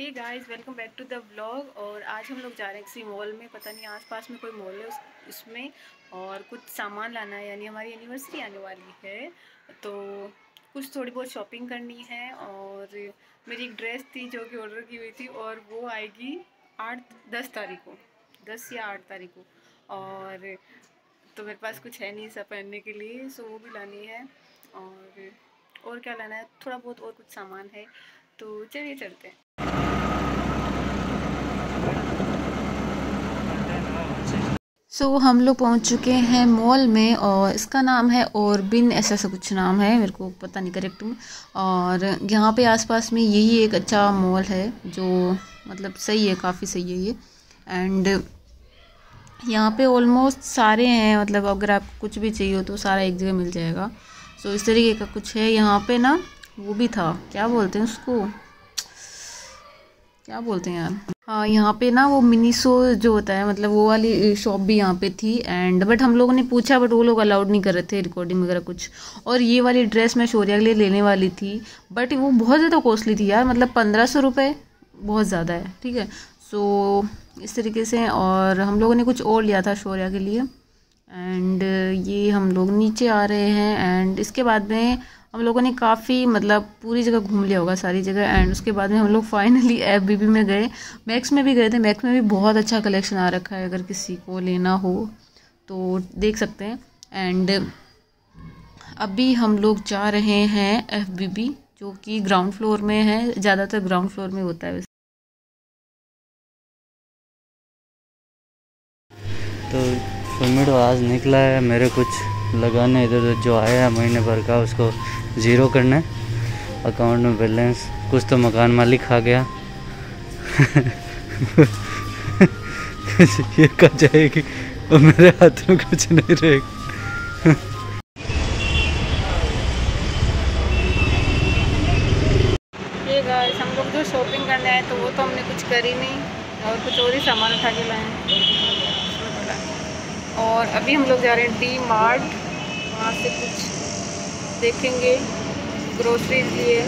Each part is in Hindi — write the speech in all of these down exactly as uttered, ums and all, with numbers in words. Hey guys, welcome back to the vlog. और आज हम लोग जा रहे हैं किसी मॉल में, पता नहीं आसपास में कोई मॉल है उस, उसमें और कुछ सामान लाना है, यानी हमारी एनिवर्सरी आने वाली है तो कुछ थोड़ी बहुत शॉपिंग करनी है। और मेरी एक ड्रेस थी जो कि ऑर्डर की हुई थी और वो आएगी आठ दस तारीख को, दस या आठ तारीख को। और तो मेरे पास कुछ है नहीं सब पहनने के लिए, सो वो भी लानी है। और और क्या लाना है, थोड़ा बहुत और कुछ सामान है, तो चलिए चलते हैं। सो so, हम लोग पहुंच चुके हैं मॉल में और इसका नाम है और बिन ऐसा ऐसा कुछ नाम है, मेरे को पता नहीं करेक्ट में। और यहाँ पे आसपास में यही एक अच्छा मॉल है जो मतलब सही है, काफ़ी सही है ये। एंड यहाँ पे ऑलमोस्ट सारे हैं, मतलब अगर आपको कुछ भी चाहिए हो तो सारा एक जगह मिल जाएगा। सो so, इस तरीके का कुछ है यहाँ पे ना। वो भी था, क्या बोलते हैं उसको, क्या बोलते हैं यार। हाँ, यहाँ पे ना वो मिनीसो जो होता है, मतलब वो वाली शॉप भी यहाँ पे थी। एंड बट हम लोगों ने पूछा, बट वो लोग अलाउड नहीं कर रहे थे रिकॉर्डिंग वगैरह कुछ। और ये वाली ड्रेस मैं शौर्या के लिए लेने वाली थी, बट वो बहुत ज़्यादा कॉस्टली थी यार, मतलब पंद्रह सौ रुपये बहुत ज़्यादा है, ठीक है। सो so, इस तरीके से। और हम लोगों ने कुछ और लिया था शौर्या के लिए। एंड ये हम लोग नीचे आ रहे हैं एंड इसके बाद में हम लोगों ने काफ़ी मतलब पूरी जगह घूम लिया होगा, सारी जगह। एंड उसके बाद में हम लोग फाइनली एफ बी बी में गए, मैक्स में भी गए थे। मैक्स में भी बहुत अच्छा कलेक्शन आ रखा है, अगर किसी को लेना हो तो देख सकते हैं। एंड अभी हम लोग जा रहे हैं एफ बी बी, जो कि ग्राउंड फ्लोर में है, ज़्यादातर ग्राउंड फ्लोर में होता है। तो परमिट आज निकला है, मेरे कुछ लगाने इधर उधर जो आया है महीने भर का, उसको ज़ीरो करना है अकाउंट में बैलेंस। कुछ तो मकान मालिक खा गया ये खा जाएगी और मेरे हाथ में कुछ नहीं रहेगा ये गाइस, हम लोग जो शॉपिंग करने आए तो वो तो हमने कुछ करी नहीं और कुछ और ही सामान उठा के लाए हैं। और अभी हम लोग जा रहे हैं डी मार्ट, वहाँ से कुछ देखेंगे ग्रोसरीज लिए।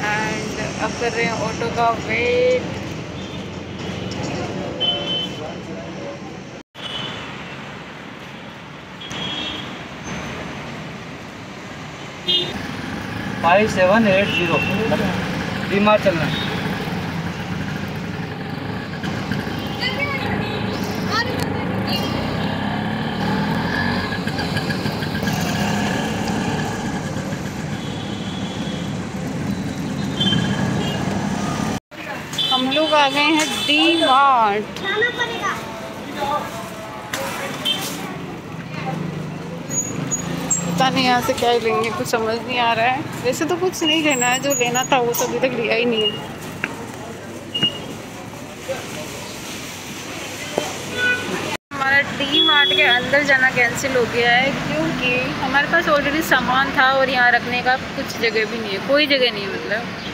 एंड अब कर रहे हैं ऑटो का wait. Five seven eight zero DMart चलना है। हम लोग आ गए हैं डी-मार्ट। पता नहीं यहाँ से क्या लेंगे, कुछ समझ नहीं आ रहा है। वैसे तो कुछ नहीं लेना है, जो लेना था वो तो अभी तक लिया ही नहीं है। हमारा डी-मार्ट के अंदर जाना कैंसिल हो गया है क्योंकि हमारे पास ऑलरेडी सामान था और यहाँ रखने का कुछ जगह भी नहीं है, कोई जगह नहीं मतलब।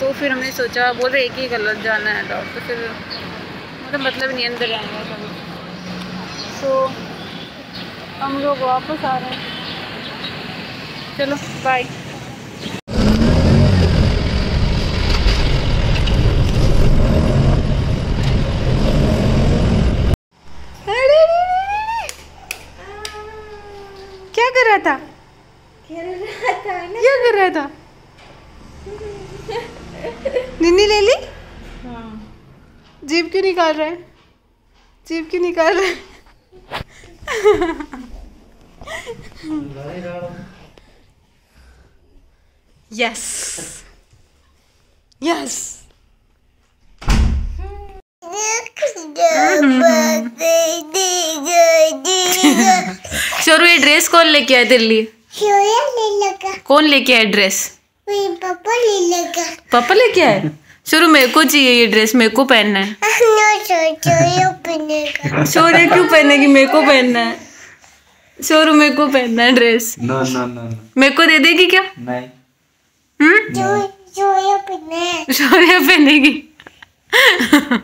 तो फिर हमने सोचा, बोल रहे एक ही कलर जाना है डॉग, तो फिर मतलब मतलब नहीं अंदर जाएंगे सब। सो so, हम लोग वापस आ रहे हैं, चलो बाय। क्या कर रहा था, खेल रहा था ना? क्या कर रहा था? निन्नी ले ली? हाँ। जीभ क्यों निकाल रहा है, जीभ क्यों निकाल रहा है? Yes yes. शौर्य, ड्रेस कौन लेके आया तेरे लिए? कौन लेके आया ड्रेस? पापा ले लेगा। पापा लेके आए? शुरू मेरे को चाहिए ये ड्रेस, मेरे को पहनना है। शौर्य क्यों पहनेगी, मेरे को पहनना है। शौर्य मेरे को पहनना है ड्रेस। नो नो नो, मेरे को दे देगी क्या? नहीं। हम्म, शौर्य पहनेगी।